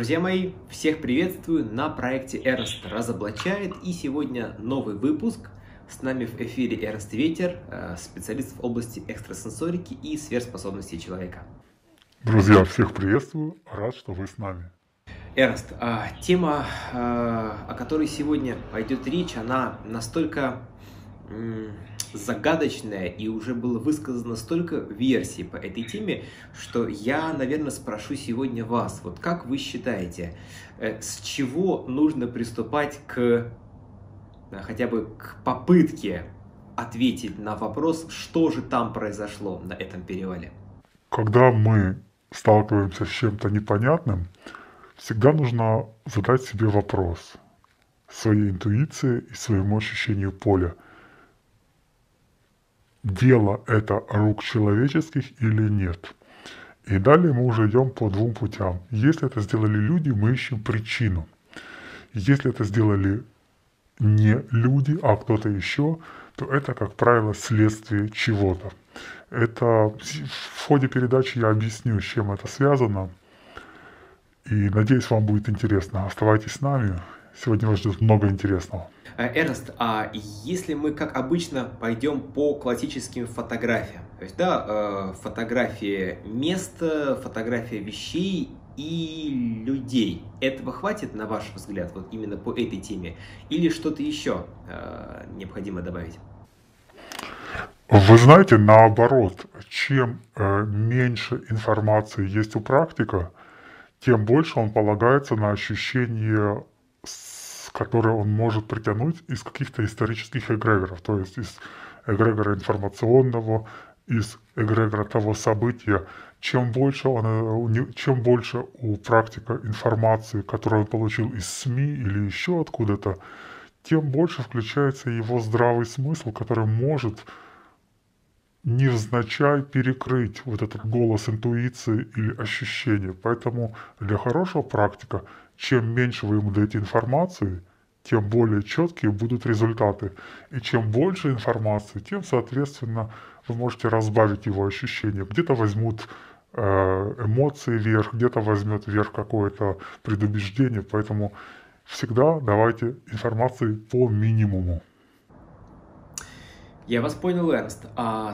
Друзья мои, всех приветствую на проекте Эрнст разоблачает, и сегодня новый выпуск. С нами в эфире Эрнст Ветер, специалист в области экстрасенсорики и сверхспособностей человека. Друзья, всех приветствую, рад, что вы с нами. Эрнст, тема, о которой сегодня пойдет речь, она настолько загадочная, и уже было высказано столько версий по этой теме, что я, наверное, спрошу сегодня вас, вот как вы считаете, с чего нужно приступать к, хотя бы к попытке ответить на вопрос, что же там произошло на этом перевале? Когда мы сталкиваемся с чем-то непонятным, всегда нужно задать себе вопрос своей интуиции и своему ощущению поля. Дело это рук человеческих или нет. И далее мы уже идем по двум путям. Если это сделали люди, мы ищем причину. Если это сделали не люди, а кто-то еще, то это, как правило, следствие чего-то. Это в ходе передачи я объясню, с чем это связано. И надеюсь, вам будет интересно. Оставайтесь с нами. Сегодня вас ждет много интересного. Эрнст, а если мы, как обычно, пойдем по классическим фотографиям? То есть, да, фотографии места, фотографии вещей и людей. Этого хватит, на ваш взгляд, вот именно по этой теме? Или что-то еще необходимо добавить? Вы знаете, наоборот, чем меньше информации есть у практика, тем больше он полагается на ощущение, которые он может притянуть из каких-то исторических эгрегоров, то есть из эгрегора информационного, из эгрегора того события. Чем больше у практика информации, которую он получил из СМИ или еще откуда-то, тем больше включается его здравый смысл, который может невзначай перекрыть вот этот голос интуиции или ощущения. Поэтому для хорошего практика, чем меньше вы ему даете информации, тем более четкие будут результаты. И чем больше информации, тем, соответственно, вы можете разбавить его ощущения. Где-то возьмут эмоции вверх, где-то возьмет вверх какое-то предубеждение. Поэтому всегда давайте информации по минимуму. Я вас понял, Эрнст.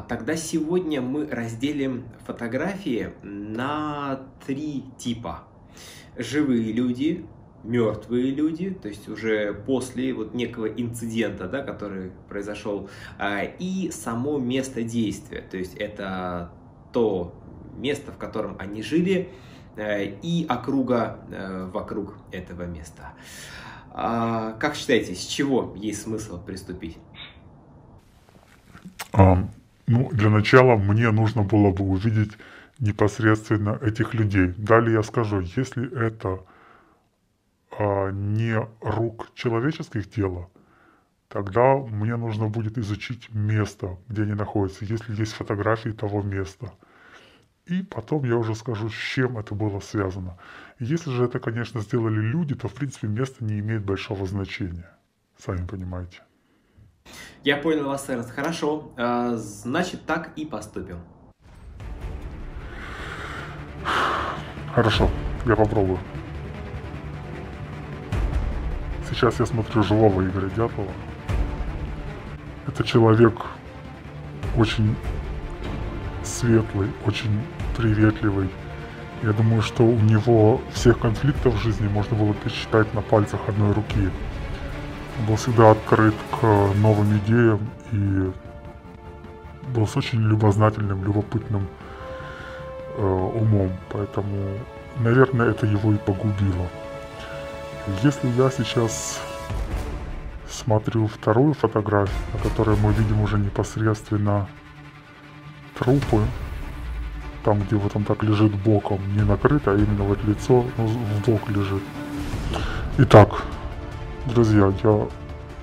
Тогда сегодня мы разделим фотографии на три типа. Живые люди, мертвые люди, то есть уже после вот некого инцидента, да, который произошел, и само место действия, то есть это то место, в котором они жили, и округа вокруг этого места. Как считаете, с чего есть смысл приступить? Ну, для начала мне нужно было бы увидеть непосредственно этих людей. Далее я скажу, если это не рук человеческих дело, тогда мне нужно будет изучить место, где они находятся, если есть фотографии того места. И потом я уже скажу, с чем это было связано. Если же это, конечно, сделали люди, то, в принципе, место не имеет большого значения. Сами понимаете. Я понял вас, Эрнст. Хорошо. Значит, так и поступим. Хорошо, я попробую. Сейчас я смотрю живого Игоря Дятлова. Это человек очень светлый, очень приветливый. Я думаю, что у него всех конфликтов в жизни можно было пересчитать на пальцах одной руки. Он был всегда открыт к новым идеям и был с очень любознательным, любопытным умом, поэтому, наверное, это его и погубило. Если я сейчас смотрю вторую фотографию, на которой мы видим уже непосредственно трупы, там, где вот он так лежит боком, не накрыто, а именно вот лицо, ну, в бок лежит. Итак, друзья, я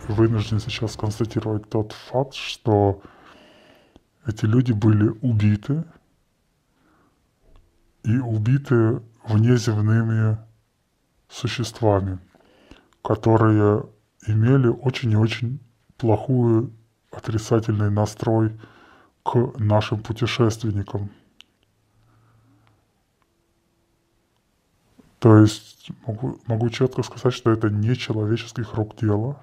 вынужден сейчас констатировать тот факт, что эти люди были убиты, и убиты внеземными существами, которые имели очень и очень плохой отрицательный настрой к нашим путешественникам. То есть могу четко сказать, что это не человеческих рук дело,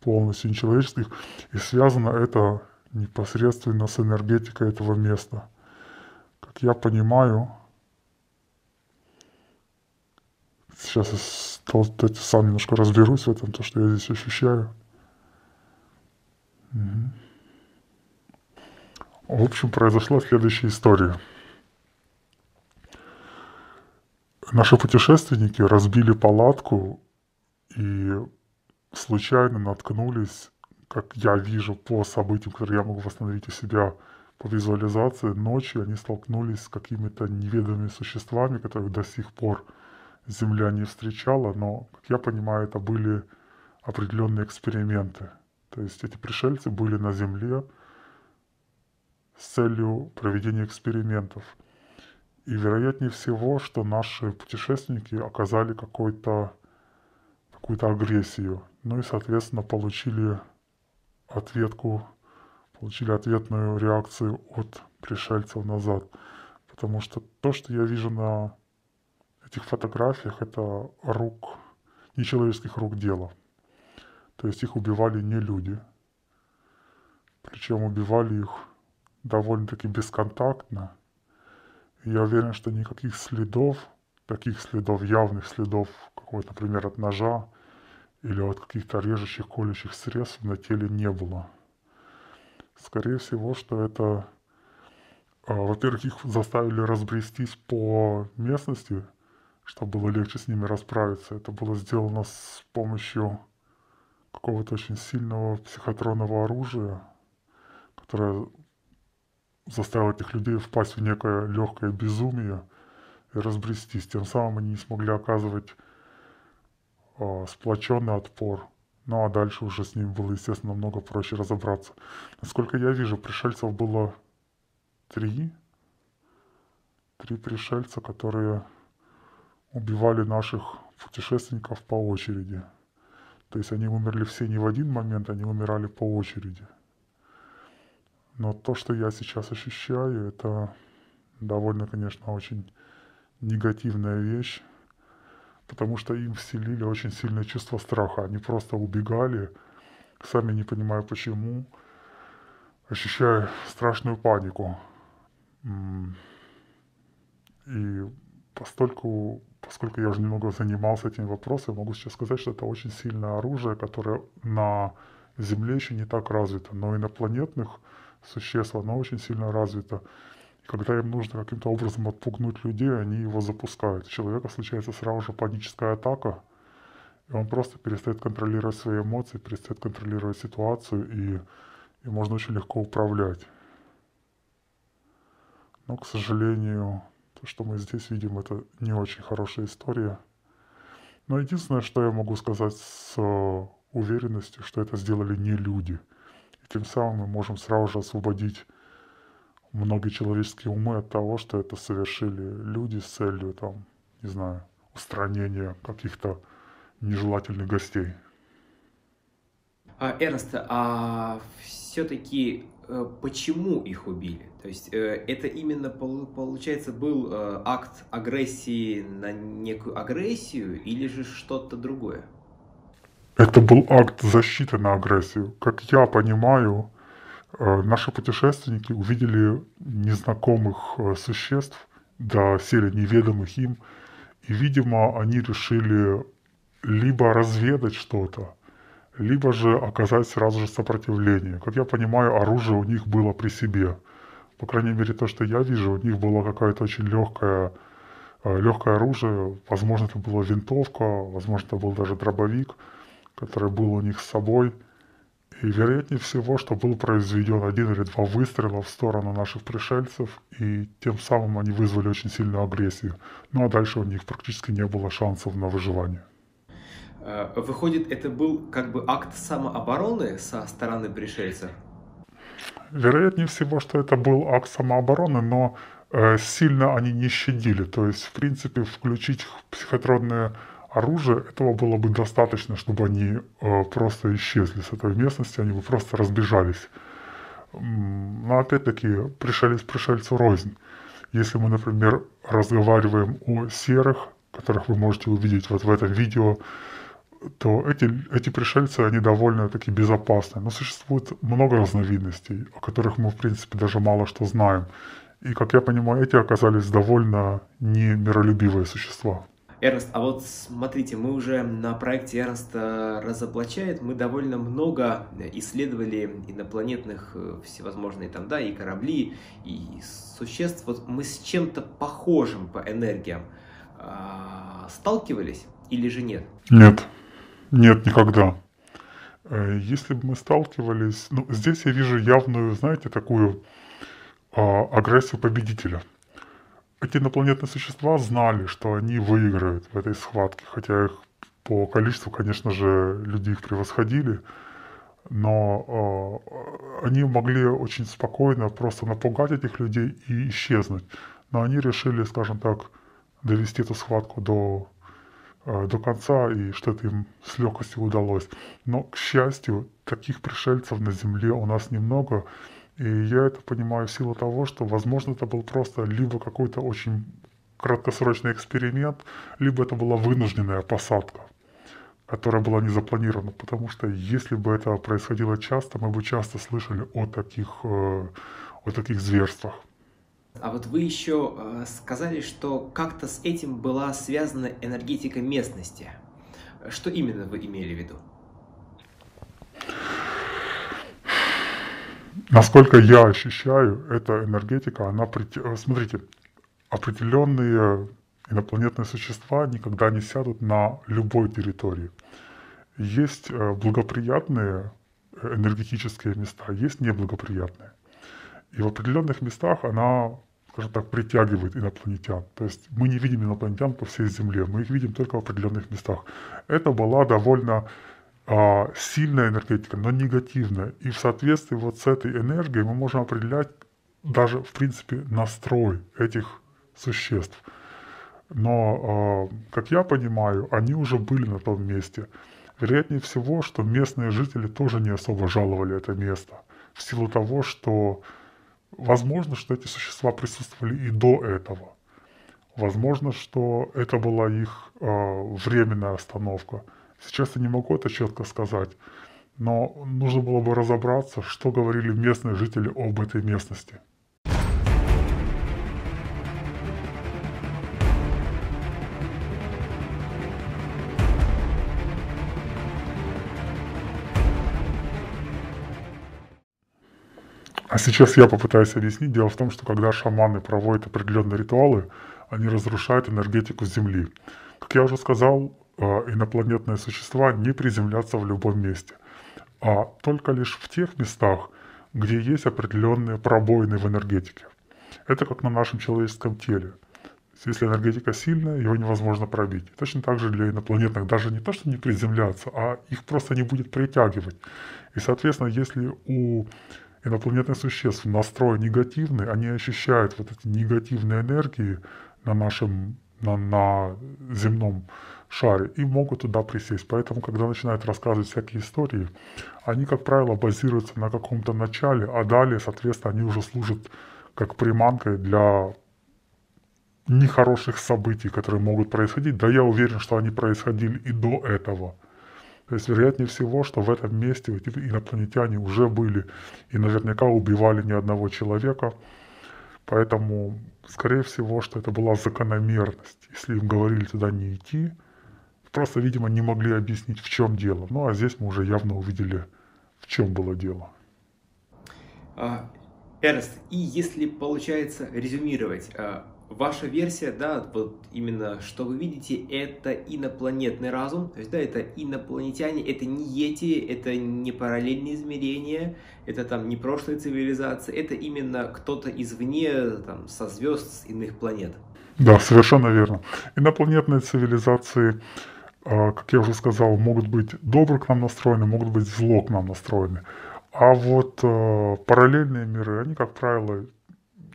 полностью нечеловеческих, и связано это непосредственно с энергетикой этого места. Как я понимаю, сейчас я сам немножко разберусь в этом, то, что я здесь ощущаю. В общем, произошла следующая история. Наши путешественники разбили палатку и случайно наткнулись, как я вижу по событиям, которые я могу восстановить у себя по визуализации, ночью они столкнулись с какими-то неведомыми существами, которых до сих пор Земля не встречала, но, как я понимаю, это были определенные эксперименты. То есть эти пришельцы были на Земле с целью проведения экспериментов. И вероятнее всего, что наши путешественники оказали какую-то агрессию. Ну и, соответственно, получили ответку, получили ответную реакцию от пришельцев назад. Потому что то, что я вижу на этих фотографиях, это нечеловеческих рук дело. То есть их убивали не люди. Причем убивали их довольно-таки бесконтактно. Я уверен, что никаких следов, таких следов, явных следов, какой-то, например, от ножа или от каких-то режущих, колющих средств на теле не было. Скорее всего, что это, во-первых, их заставили разбрестись по местности, чтобы было легче с ними расправиться. Это было сделано с помощью какого-то очень сильного психотронного оружия, которое заставил этих людей впасть в некое легкое безумие и разбрестись. Тем самым они не смогли оказывать сплоченный отпор. Ну а дальше уже с ним было, естественно, намного проще разобраться. Насколько я вижу, пришельцев было три. Три пришельца, которые убивали наших путешественников по очереди. То есть они умерли все не в один момент, они умирали по очереди. Но то, что я сейчас ощущаю, это довольно, конечно, очень негативная вещь, потому что им вселили очень сильное чувство страха. Они просто убегали, сами не понимая почему, ощущая страшную панику. И поскольку я уже немного занимался этим вопросом, могу сейчас сказать, что это очень сильное оружие, которое на Земле еще не так развито, но инопланетных существ оно очень сильно развито. И когда им нужно каким-то образом отпугнуть людей, они его запускают. У человека случается сразу же паническая атака, и он просто перестает контролировать свои эмоции, перестает контролировать ситуацию, и можно очень легко управлять. Но, к сожалению, то, что мы здесь видим, это не очень хорошая история. Но единственное, что я могу сказать с уверенностью, что это сделали не люди. И тем самым мы можем сразу же освободить многие человеческие умы от того, что это совершили люди с целью, там, не знаю, устранения каких-то нежелательных гостей. Эрнст, а все-таки почему их убили? То есть это именно, получается, был акт агрессии на некую агрессию или же что-то другое? Это был акт защиты на агрессию. Как я понимаю, наши путешественники увидели незнакомых существ, доселе неведомых им, и, видимо, они решили либо разведать что-то, либо же оказать сразу же сопротивление. Как я понимаю, оружие у них было при себе. По крайней мере, то, что я вижу, у них было какое-то очень легкое оружие. Возможно, это была винтовка, возможно, это был даже дробовик, который был у них с собой, и вероятнее всего, что был произведен один или два выстрела в сторону наших пришельцев, и тем самым они вызвали очень сильную агрессию. Ну а дальше у них практически не было шансов на выживание. Выходит, это был как бы акт самообороны со стороны пришельцев? Вероятнее всего, что это был акт самообороны, но сильно они не щадили. То есть, в принципе, включить психотронные оружие, этого было бы достаточно, чтобы они просто исчезли с этой местности, они бы просто разбежались. Но опять-таки пришелец пришельцу рознь. Если мы, например, разговариваем о серых, которых вы можете увидеть вот в этом видео, то эти пришельцы, они довольно-таки безопасны. Но существует много разновидностей, о которых мы, в принципе, даже мало что знаем. И, как я понимаю, эти оказались довольно немиролюбивые существа. Эрнст, а вот смотрите, мы уже на проекте «Эрнст разоблачает», мы довольно много исследовали инопланетных всевозможные там, да, и корабли, и существ. Вот мы с чем-то похожим по энергиям сталкивались или же нет? Нет. Нет, никогда. Если бы мы сталкивались... Ну, здесь я вижу явную, знаете, такую агрессию победителя. Эти инопланетные существа знали, что они выиграют в этой схватке, хотя их по количеству, конечно же, люди их превосходили, но они могли очень спокойно просто напугать этих людей и исчезнуть. Но они решили, скажем так, довести эту схватку до конца, и что-то им с легкостью удалось. Но, к счастью, таких пришельцев на Земле у нас немного. И я это понимаю в силу того, что, возможно, это был просто либо какой-то очень краткосрочный эксперимент, либо это была вынужденная посадка, которая была не запланирована. Потому что если бы это происходило часто, мы бы часто слышали о таких зверствах. А вот вы еще сказали, что как-то с этим была связана энергетика местности. Что именно вы имели в виду? Насколько я ощущаю, эта энергетика, она... Смотрите, определенные инопланетные существа никогда не сядут на любой территории. Есть благоприятные энергетические места, есть неблагоприятные. И в определенных местах она, скажем так, притягивает инопланетян. То есть мы не видим инопланетян по всей Земле, мы их видим только в определенных местах. Это была довольно... сильная энергетика, но негативная. И в соответствии вот с этой энергией мы можем определять даже, в принципе, настрой этих существ. Но, как я понимаю, они уже были на том месте. Вероятнее всего, что местные жители тоже не особо жаловали это место. В силу того, что, возможно, что эти существа присутствовали и до этого. Возможно, что это была их временная остановка. Сейчас я не могу это четко сказать, но нужно было бы разобраться, что говорили местные жители об этой местности. А сейчас я попытаюсь объяснить. Дело в том, что когда шаманы проводят определенные ритуалы, они разрушают энергетику Земли. Как я уже сказал, инопланетные существа не приземлятся в любом месте, а только лишь в тех местах, где есть определенные пробоины в энергетике. Это как на нашем человеческом теле. Если энергетика сильная, его невозможно пробить. И точно так же для инопланетных даже не то, что не приземляться, а их просто не будет притягивать. И, соответственно, если у инопланетных существ настрой негативный, они ощущают вот эти негативные энергии на земном шаре и могут туда присесть. Поэтому, когда начинают рассказывать всякие истории, они, как правило, базируются на каком-то начале, а далее, соответственно, они уже служат как приманкой для нехороших событий, которые могут происходить. Да, я уверен, что они происходили и до этого. То есть, вероятнее всего, что в этом месте эти инопланетяне уже были и наверняка убивали не одного человека. Поэтому, скорее всего, что это была закономерность. Если им говорили туда не идти, просто, видимо, не могли объяснить, в чем дело. Ну, а здесь мы уже явно увидели, в чем было дело. Эрнст, и если получается резюмировать, ваша версия, да, вот именно что вы видите, это инопланетный разум, то есть, да, это инопланетяне, это не йети, это не параллельные измерения, это там не прошлые цивилизации, это именно кто-то извне, там, со звезд, с иных планет. Да, совершенно верно. Инопланетные цивилизации, как я уже сказал, могут быть добро к нам настроены, могут быть зло к нам настроены. А вот параллельные миры, они, как правило,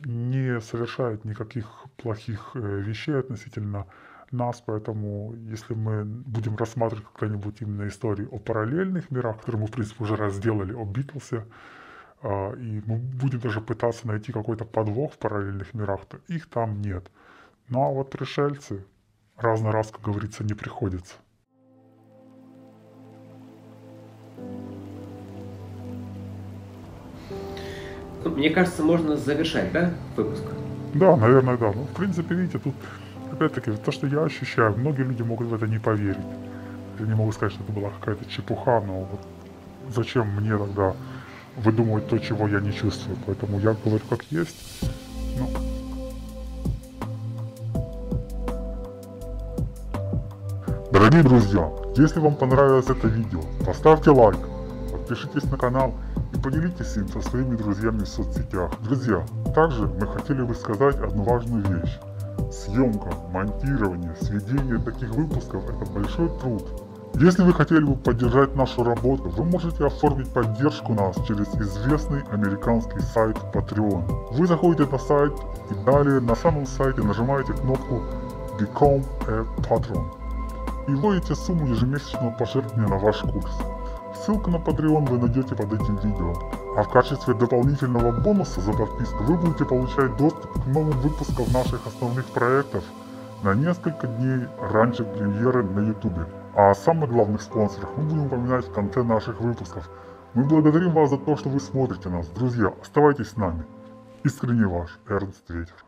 не совершают никаких плохих вещей относительно нас, поэтому если мы будем рассматривать когда-нибудь именно истории о параллельных мирах, которые мы, в принципе, уже раз сделали, о Битлсе, и мы будем даже пытаться найти какой-то подвох в параллельных мирах, то их там нет. Ну а вот пришельцы, разный раз, как говорится, не приходится. Мне кажется, можно завершать, да, выпуск? Да, наверное, да. Ну, в принципе, видите, тут, опять-таки, то, что я ощущаю, многие люди могут в это не поверить. Я не могу сказать, что это была какая-то чепуха, но вот зачем мне тогда выдумывать то, чего я не чувствую? Поэтому я говорю, как есть. Ну. Дорогие друзья, если вам понравилось это видео, поставьте лайк, подпишитесь на канал и поделитесь им со своими друзьями в соцсетях. Друзья, также мы хотели бы сказать одну важную вещь. Съемка, монтирование, сведение таких выпусков – это большой труд. Если вы хотели бы поддержать нашу работу, вы можете оформить поддержку нас через известный американский сайт Patreon. Вы заходите на сайт и далее на самом сайте нажимаете кнопку Become a Patron и вводите сумму ежемесячного пожертвования на ваш курс. Ссылку на Patreon вы найдете под этим видео. А в качестве дополнительного бонуса за подписку вы будете получать доступ к новым выпускам наших основных проектов на несколько дней раньше премьеры на YouTube. А о самых главных спонсорах мы будем упоминать в конце наших выпусков. Мы благодарим вас за то, что вы смотрите нас. Друзья, оставайтесь с нами. Искренне ваш Эрнст Ветер.